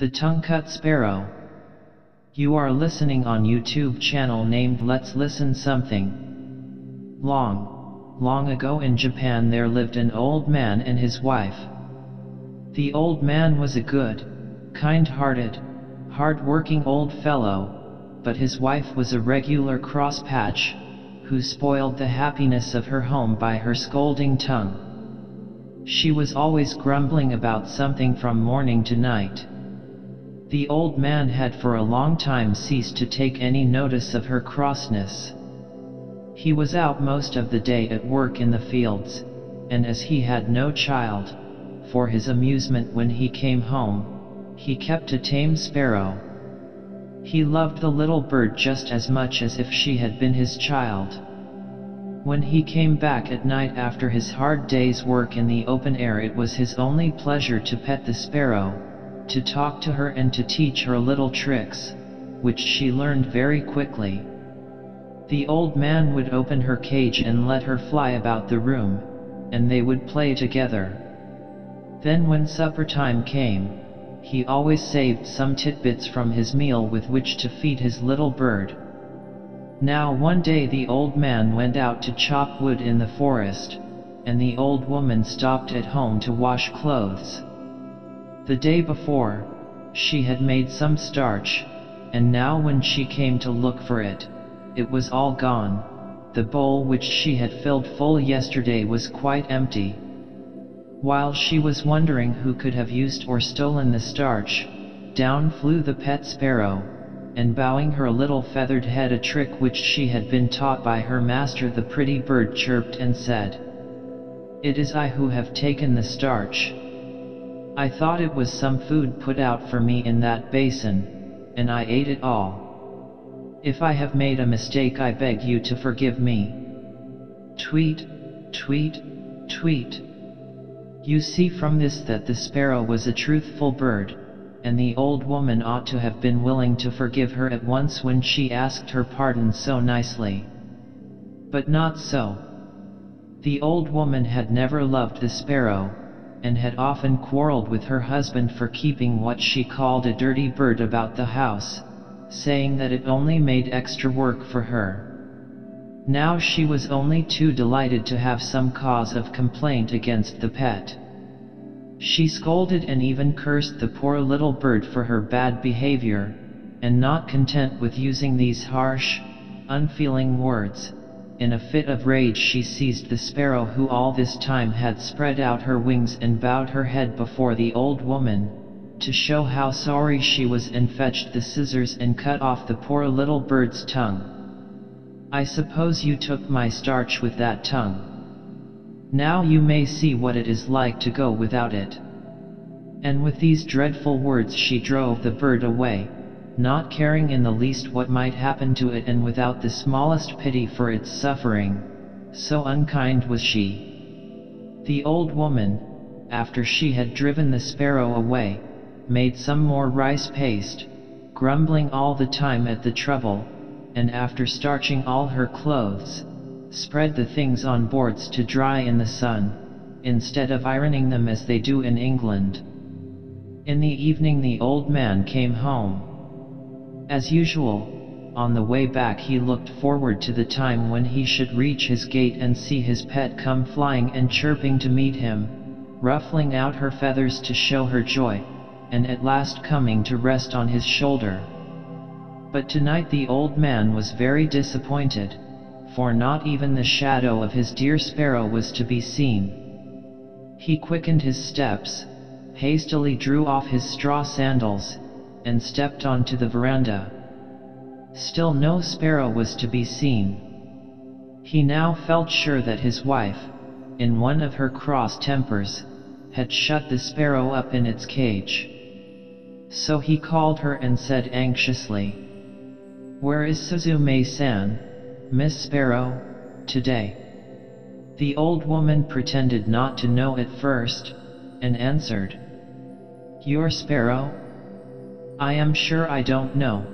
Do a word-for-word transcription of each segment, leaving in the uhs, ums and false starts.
The Tongue-Cut Sparrow. You are listening on YouTube channel named Let's Listen Something. Long, long ago in Japan there lived an old man and his wife. The old man was a good, kind-hearted, hard-working old fellow, but his wife was a regular crosspatch, who spoiled the happiness of her home by her scolding tongue. She was always grumbling about something from morning to night. The old man had for a long time ceased to take any notice of her crossness. He was out most of the day at work in the fields, and as he had no child, for his amusement when he came home, he kept a tame sparrow. He loved the little bird just as much as if she had been his child. When he came back at night after his hard day's work in the open air, it was his only pleasure to pet the sparrow, to talk to her and to teach her little tricks, which she learned very quickly. The old man would open her cage and let her fly about the room, and they would play together. Then when supper time came, he always saved some tidbits from his meal with which to feed his little bird. Now one day the old man went out to chop wood in the forest, and the old woman stopped at home to wash clothes. The day before, she had made some starch, and now when she came to look for it, it was all gone. The bowl which she had filled full yesterday was quite empty. While she was wondering who could have used or stolen the starch, down flew the pet sparrow, and bowing her little feathered head, a trick which she had been taught by her master, the pretty bird chirped and said, "It is I who have taken the starch. I thought it was some food put out for me in that basin, and I ate it all. If I have made a mistake, I beg you to forgive me." Tweet, tweet, tweet. You see from this that the sparrow was a truthful bird, and the old woman ought to have been willing to forgive her at once when she asked her pardon so nicely. But not so. The old woman had never loved the sparrow, and had often quarreled with her husband for keeping what she called a dirty bird about the house, saying that it only made extra work for her. Now she was only too delighted to have some cause of complaint against the pet. She scolded and even cursed the poor little bird for her bad behavior, and not content with using these harsh, unfeeling words, in a fit of rage she seized the sparrow, who all this time had spread out her wings and bowed her head before the old woman, to show how sorry she was, and fetched the scissors and cut off the poor little bird's tongue. "I suppose you took my starch with that tongue. Now you may see what it is like to go without it." And with these dreadful words she drove the bird away, not caring in the least what might happen to it, and without the smallest pity for its suffering, so unkind was she. The old woman, after she had driven the sparrow away, made some more rice paste, grumbling all the time at the trouble, and after starching all her clothes, spread the things on boards to dry in the sun, instead of ironing them as they do in England. In the evening the old man came home. As usual, on the way back he looked forward to the time when he should reach his gate and see his pet come flying and chirping to meet him, ruffling out her feathers to show her joy, and at last coming to rest on his shoulder. But tonight the old man was very disappointed, for not even the shadow of his dear sparrow was to be seen. He quickened his steps, hastily drew off his straw sandals, and stepped onto the veranda. Still no sparrow was to be seen. He now felt sure that his wife, in one of her cross tempers, had shut the sparrow up in its cage. So he called her and said anxiously, "Where is Suzume-san, Miss Sparrow, today?" The old woman pretended not to know at first, and answered, "Your sparrow? I am sure I don't know.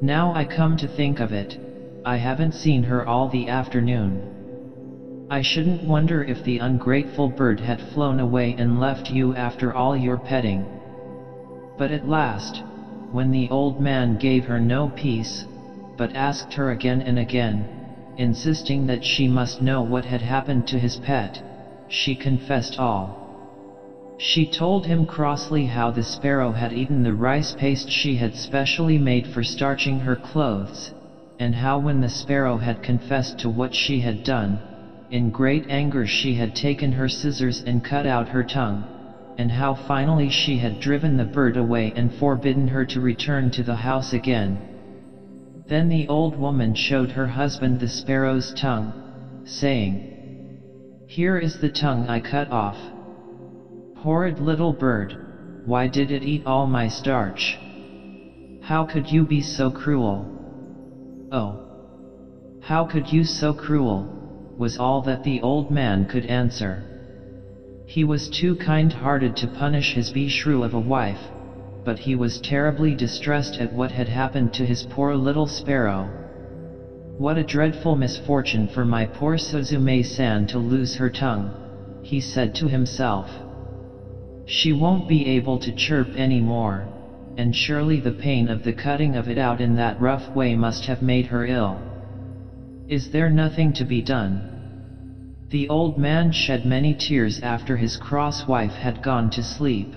Now I come to think of it, I haven't seen her all the afternoon. I shouldn't wonder if the ungrateful bird had flown away and left you after all your petting." But at last, when the old man gave her no peace, but asked her again and again, insisting that she must know what had happened to his pet, she confessed all. She told him crossly how the sparrow had eaten the rice paste she had specially made for starching her clothes, and how when the sparrow had confessed to what she had done, in great anger she had taken her scissors and cut out her tongue, and how finally she had driven the bird away and forbidden her to return to the house again. Then the old woman showed her husband the sparrow's tongue, saying, "Here is the tongue I cut off. Horrid little bird, why did it eat all my starch? How could you be so cruel? Oh, how could you so cruel," was all that the old man could answer. He was too kind-hearted to punish his beshrew of a wife, but he was terribly distressed at what had happened to his poor little sparrow. "What a dreadful misfortune for my poor Suzume-san to lose her tongue," he said to himself. "She won't be able to chirp any more, and surely the pain of the cutting of it out in that rough way must have made her ill. Is there nothing to be done?" The old man shed many tears after his cross wife had gone to sleep.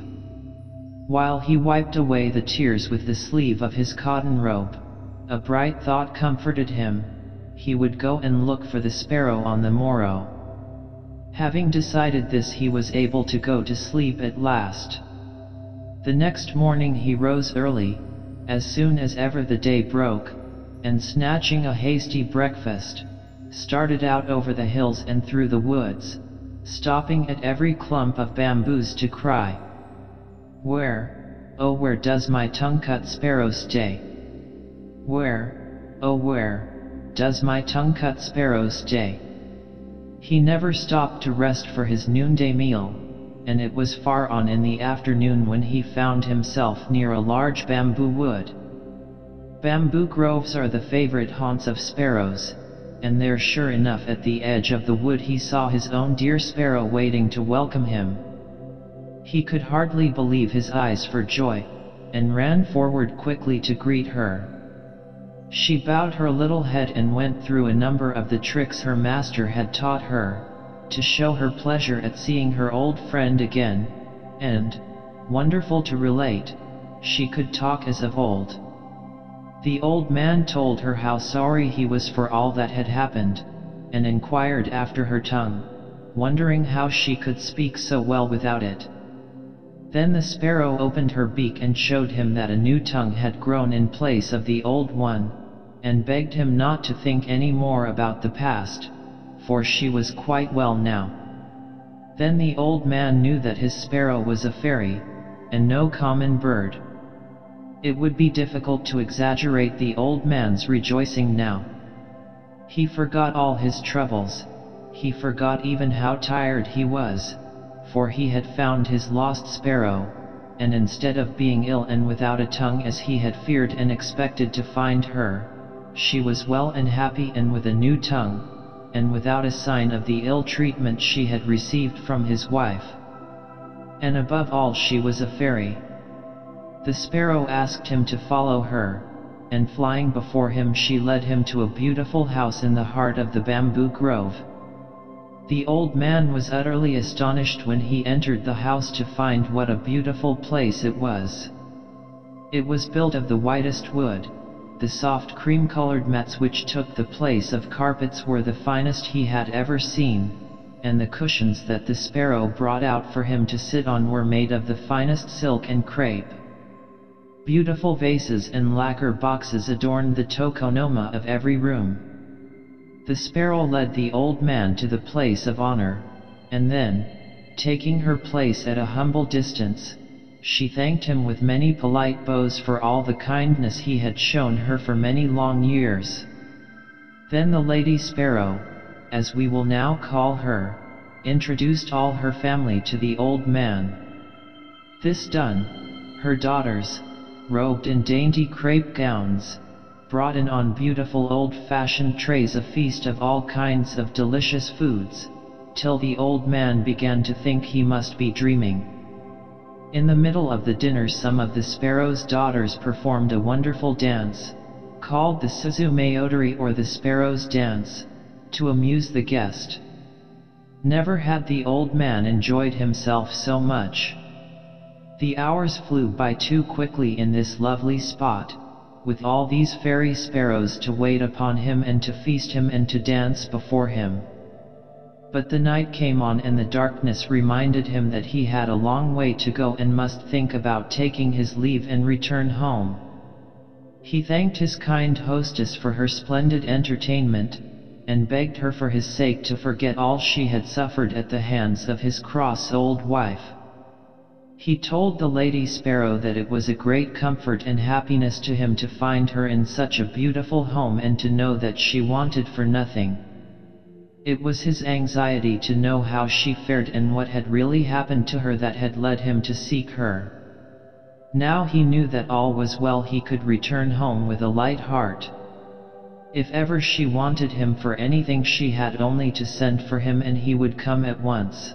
While he wiped away the tears with the sleeve of his cotton robe, a bright thought comforted him: he would go and look for the sparrow on the morrow. Having decided this, he was able to go to sleep at last. The next morning he rose early, as soon as ever the day broke, and snatching a hasty breakfast, started out over the hills and through the woods, stopping at every clump of bamboos to cry, "Where, oh where does my tongue-cut sparrow stay? Where, oh where, does my tongue-cut sparrow stay?" He never stopped to rest for his noonday meal, and it was far on in the afternoon when he found himself near a large bamboo wood. Bamboo groves are the favorite haunts of sparrows, and there sure enough at the edge of the wood he saw his own dear sparrow waiting to welcome him. He could hardly believe his eyes for joy, and ran forward quickly to greet her. She bowed her little head and went through a number of the tricks her master had taught her, to show her pleasure at seeing her old friend again, and, wonderful to relate, she could talk as of old. The old man told her how sorry he was for all that had happened, and inquired after her tongue, wondering how she could speak so well without it. Then the sparrow opened her beak and showed him that a new tongue had grown in place of the old one, and begged him not to think any more about the past, for she was quite well now. Then the old man knew that his sparrow was a fairy, and no common bird. It would be difficult to exaggerate the old man's rejoicing now. He forgot all his troubles, he forgot even how tired he was, for he had found his lost sparrow, and instead of being ill and without a tongue as he had feared and expected to find her, she was well and happy and with a new tongue, and without a sign of the ill treatment she had received from his wife. And above all, she was a fairy. The sparrow asked him to follow her, and flying before him she led him to a beautiful house in the heart of the bamboo grove. The old man was utterly astonished when he entered the house to find what a beautiful place it was. It was built of the whitest wood, the soft cream-colored mats which took the place of carpets were the finest he had ever seen, and the cushions that the sparrow brought out for him to sit on were made of the finest silk and crepe. Beautiful vases and lacquer boxes adorned the tokonoma of every room. The sparrow led the old man to the place of honor, and then, taking her place at a humble distance, she thanked him with many polite bows for all the kindness he had shown her for many long years. Then the lady sparrow, as we will now call her, introduced all her family to the old man. This done, her daughters, robed in dainty crepe gowns, brought in on beautiful old-fashioned trays a feast of all kinds of delicious foods, till the old man began to think he must be dreaming. In the middle of the dinner, some of the sparrow's daughters performed a wonderful dance, called the Suzumeodori, or the sparrow's dance, to amuse the guest. Never had the old man enjoyed himself so much. The hours flew by too quickly in this lovely spot, with all these fairy sparrows to wait upon him and to feast him and to dance before him. But the night came on, and the darkness reminded him that he had a long way to go and must think about taking his leave and return home. He thanked his kind hostess for her splendid entertainment, and begged her for his sake to forget all she had suffered at the hands of his cross old wife. He told the lady sparrow that it was a great comfort and happiness to him to find her in such a beautiful home and to know that she wanted for nothing. It was his anxiety to know how she fared and what had really happened to her that had led him to seek her. Now he knew that all was well, he could return home with a light heart. If ever she wanted him for anything, she had only to send for him and he would come at once.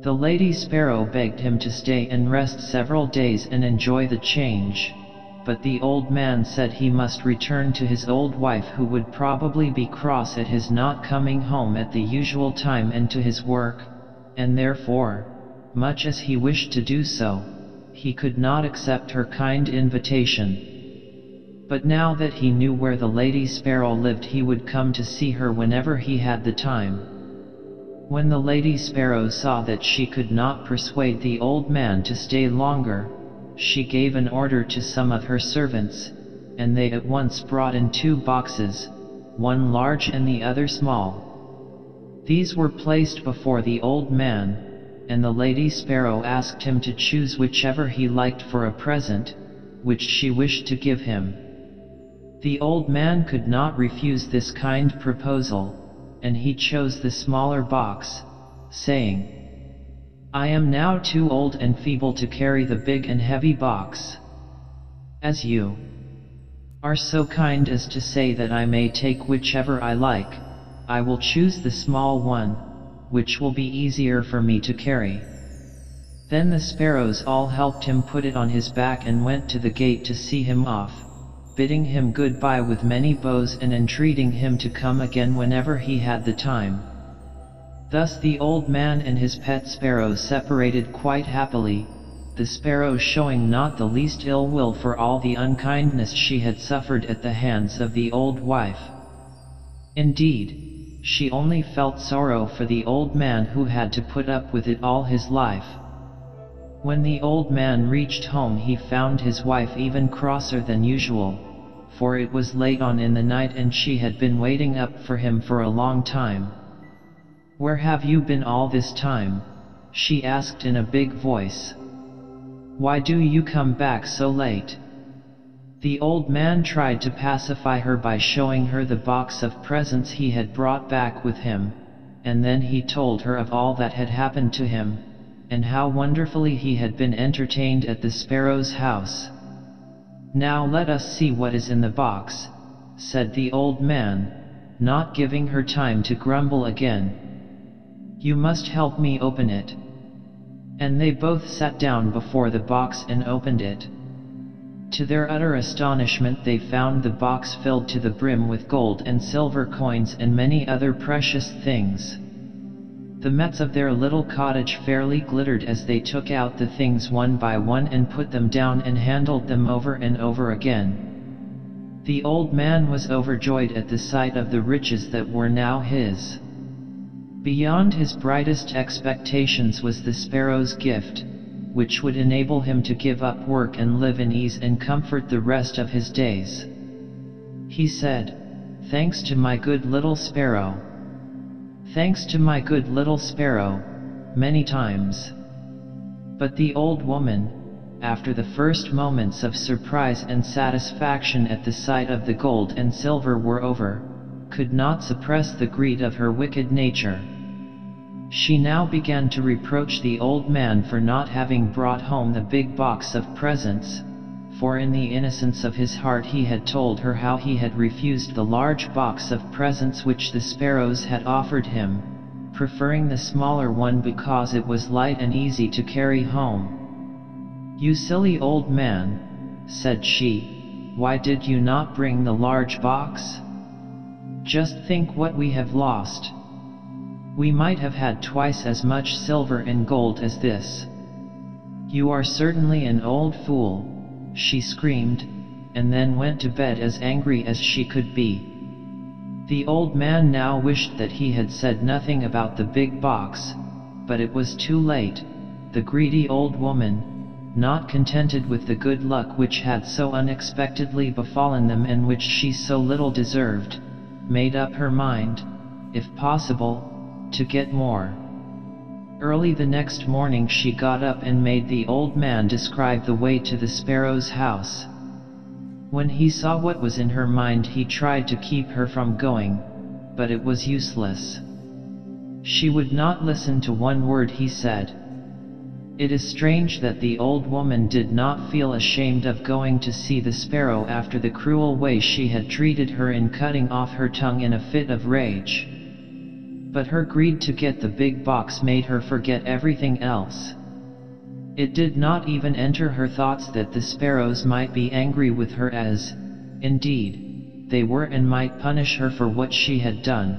The lady sparrow begged him to stay and rest several days and enjoy the change. But the old man said he must return to his old wife, who would probably be cross at his not coming home at the usual time, and to his work, and therefore, much as he wished to do so, he could not accept her kind invitation. But now that he knew where the lady sparrow lived, he would come to see her whenever he had the time. When the lady sparrow saw that she could not persuade the old man to stay longer, she gave an order to some of her servants, and they at once brought in two boxes, one large and the other small. These were placed before the old man, and the lady sparrow asked him to choose whichever he liked for a present, which she wished to give him. The old man could not refuse this kind proposal, and he chose the smaller box, saying, "I am now too old and feeble to carry the big and heavy box. As you are so kind as to say that I may take whichever I like, I will choose the small one, which will be easier for me to carry." Then the sparrows all helped him put it on his back and went to the gate to see him off, bidding him goodbye with many bows and entreating him to come again whenever he had the time. Thus the old man and his pet sparrow separated quite happily, the sparrow showing not the least ill will for all the unkindness she had suffered at the hands of the old wife. Indeed, she only felt sorrow for the old man, who had to put up with it all his life. When the old man reached home, he found his wife even crosser than usual, for it was late on in the night and she had been waiting up for him for a long time. "Where have you been all this time?" she asked in a big voice. "Why do you come back so late?" The old man tried to pacify her by showing her the box of presents he had brought back with him, and then he told her of all that had happened to him, and how wonderfully he had been entertained at the sparrow's house. "Now let us see what is in the box," said the old man, not giving her time to grumble again. "You must help me open it." And they both sat down before the box and opened it. To their utter astonishment, they found the box filled to the brim with gold and silver coins and many other precious things. The mats of their little cottage fairly glittered as they took out the things one by one and put them down and handled them over and over again. The old man was overjoyed at the sight of the riches that were now his. Beyond his brightest expectations was the sparrow's gift, which would enable him to give up work and live in ease and comfort the rest of his days. He said, "Thanks to my good little sparrow. Thanks to my good little sparrow," many times. But the old woman, after the first moments of surprise and satisfaction at the sight of the gold and silver were over, could not suppress the greed of her wicked nature. She now began to reproach the old man for not having brought home the big box of presents, for in the innocence of his heart he had told her how he had refused the large box of presents which the sparrows had offered him, preferring the smaller one because it was light and easy to carry home. "You silly old man," said she, "why did you not bring the large box? Just think what we have lost. We might have had twice as much silver and gold as this." "You are certainly an old fool," she screamed, and then went to bed as angry as she could be. The old man now wished that he had said nothing about the big box, but it was too late. The greedy old woman, not contented with the good luck which had so unexpectedly befallen them and which she so little deserved, made up her mind, if possible, to get more. Early the next morning she got up and made the old man describe the way to the sparrow's house. When he saw what was in her mind, he tried to keep her from going, but it was useless. She would not listen to one word he said. It is strange that the old woman did not feel ashamed of going to see the sparrow after the cruel way she had treated her in cutting off her tongue in a fit of rage. But her greed to get the big box made her forget everything else. It did not even enter her thoughts that the sparrows might be angry with her, as, indeed, they were, and might punish her for what she had done.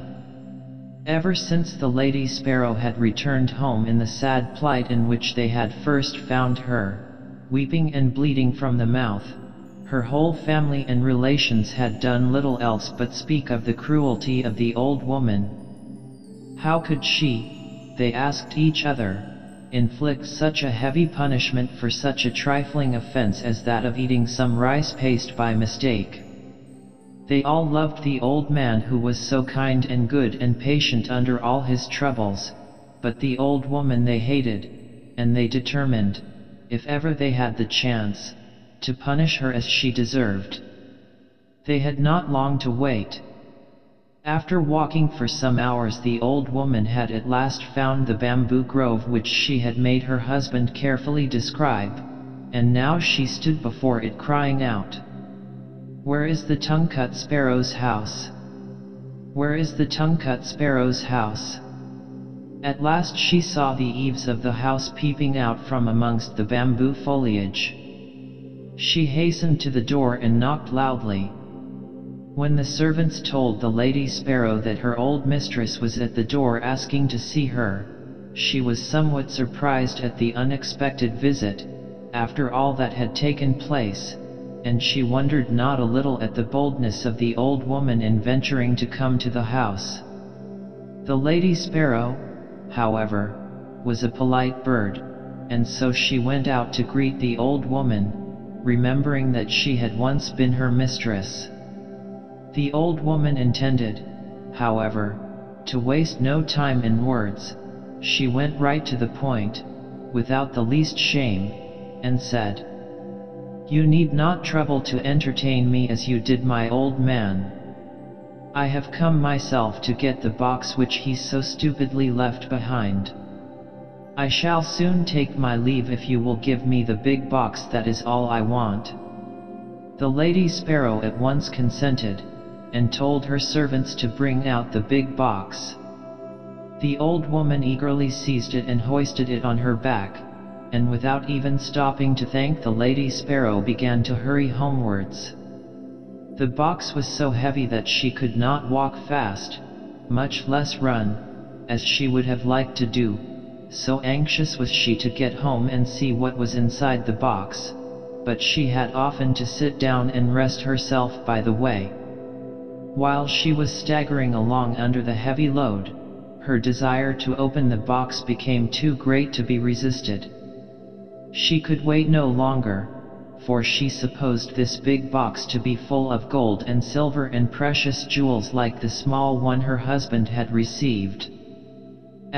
Ever since the lady sparrow had returned home in the sad plight in which they had first found her, weeping and bleeding from the mouth, her whole family and relations had done little else but speak of the cruelty of the old woman. How could she, they asked each other, inflict such a heavy punishment for such a trifling offense as that of eating some rice paste by mistake? They all loved the old man, who was so kind and good and patient under all his troubles, but the old woman they hated, and they determined, if ever they had the chance, to punish her as she deserved. They had not long to wait. After walking for some hours, the old woman had at last found the bamboo grove which she had made her husband carefully describe, and now she stood before it crying out, "Where is the tongue-cut sparrow's house? Where is the tongue-cut sparrow's house?" At last she saw the eaves of the house peeping out from amongst the bamboo foliage. She hastened to the door and knocked loudly. When the servants told the lady sparrow that her old mistress was at the door asking to see her, she was somewhat surprised at the unexpected visit, after all that had taken place, and she wondered not a little at the boldness of the old woman in venturing to come to the house. The lady sparrow, however, was a polite bird, and so she went out to greet the old woman, remembering that she had once been her mistress. The old woman intended, however, to waste no time in words. She went right to the point, without the least shame, and said, "You need not trouble to entertain me as you did my old man. I have come myself to get the box which he so stupidly left behind. I shall soon take my leave if you will give me the big box, that is all I want." The lady sparrow at once consented, and told her servants to bring out the big box. The old woman eagerly seized it and hoisted it on her back, and without even stopping to thank the lady sparrow began to hurry homewards. The box was so heavy that she could not walk fast, much less run, as she would have liked to do, so anxious was she to get home and see what was inside the box, but she had often to sit down and rest herself by the way. While she was staggering along under the heavy load, her desire to open the box became too great to be resisted. She could wait no longer, for she supposed this big box to be full of gold and silver and precious jewels like the small one her husband had received.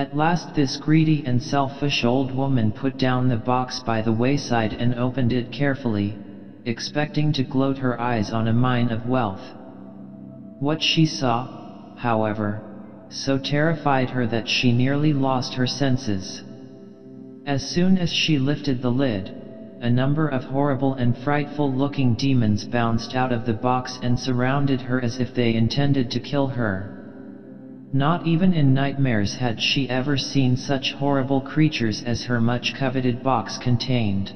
At last this greedy and selfish old woman put down the box by the wayside and opened it carefully, expecting to gloat her eyes on a mine of wealth. What she saw, however, so terrified her that she nearly lost her senses. As soon as she lifted the lid, a number of horrible and frightful-looking demons bounced out of the box and surrounded her as if they intended to kill her. Not even in nightmares had she ever seen such horrible creatures as her much-coveted box contained.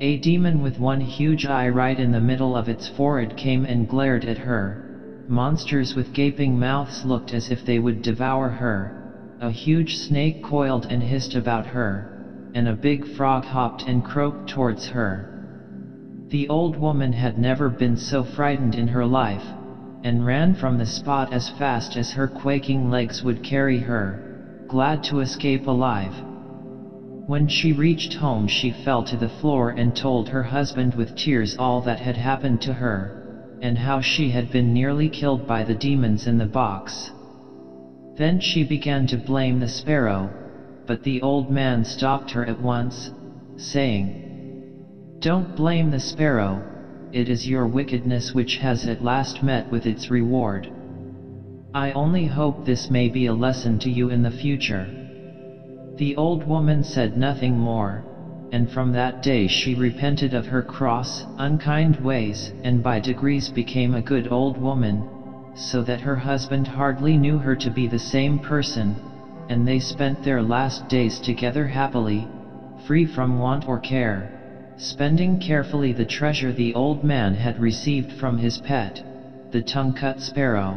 A demon with one huge eye right in the middle of its forehead came and glared at her. Monsters with gaping mouths looked as if they would devour her. A huge snake coiled and hissed about her, and a big frog hopped and croaked towards her. The old woman had never been so frightened in her life, and ran from the spot as fast as her quaking legs would carry her, glad to escape alive. When she reached home, she fell to the floor and told her husband with tears all that had happened to her, and how she had been nearly killed by the demons in the box. Then she began to blame the sparrow, but the old man stopped her at once, saying, "Don't blame the sparrow, it is your wickedness which has at last met with its reward. I only hope this may be a lesson to you in the future." The old woman said nothing more, and from that day she repented of her cross, unkind ways, and by degrees became a good old woman, so that her husband hardly knew her to be the same person, and they spent their last days together happily, free from want or care, spending carefully the treasure the old man had received from his pet, the tongue-cut sparrow.